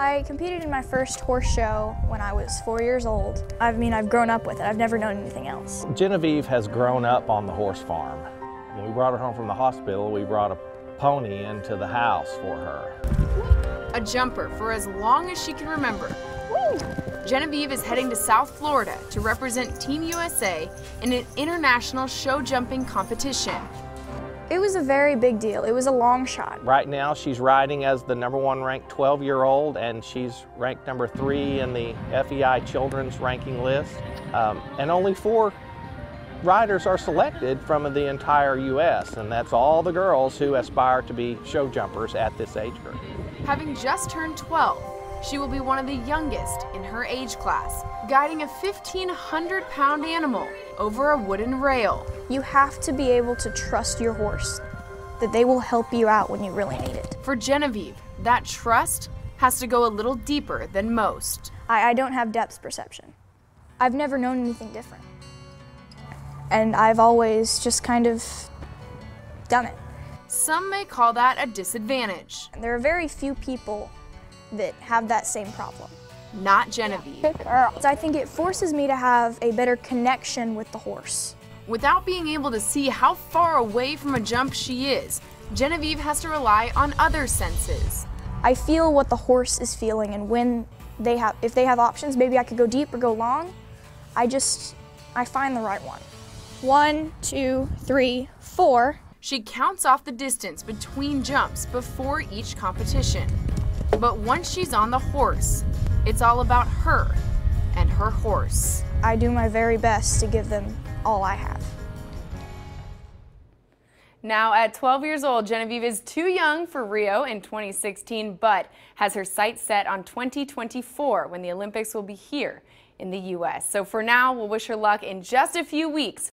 I competed in my first horse show when I was 4 years old. I mean, I've grown up with it. I've never known anything else. Genevieve has grown up on the horse farm. When we brought her home from the hospital, we brought a pony into the house for her. A jumper for as long as she can remember. Woo! Genevieve is heading to South Florida to represent Team USA in an international show jumping competition. It was a very big deal. It was a long shot. Right now, she's riding as the #1 ranked 12-year-old, and she's ranked #3 in the FEI children's ranking list. And only 4 riders are selected from the entire U.S., and that's all the girls who aspire to be show jumpers at this age group. Having just turned 12, she will be one of the youngest in her age class, guiding a 1,500-pound animal over a wooden rail. You have to be able to trust your horse, that they will help you out when you really need it. For Genevieve, that trust has to go a little deeper than most. I don't have depth perception. I've never known anything different. And I've always just kind of done it. Some may call that a disadvantage. And there are very few people that have that same problem. Not Genevieve. Good girl. I think it forces me to have a better connection with the horse. Without being able to see how far away from a jump she is, Genevieve has to rely on other senses. I feel what the horse is feeling, and when they have, if they have options, maybe I could go deep or go long. I find the right one. 1, 2, 3, 4. She counts off the distance between jumps before each competition. But once she's on the horse, it's all about her and her horse. I do my very best to give them all I have. Now at 12 years old, Genevieve is too young for Rio in 2016, but has her sights set on 2024 when the Olympics will be here in the U.S. So for now, we'll wish her luck in just a few weeks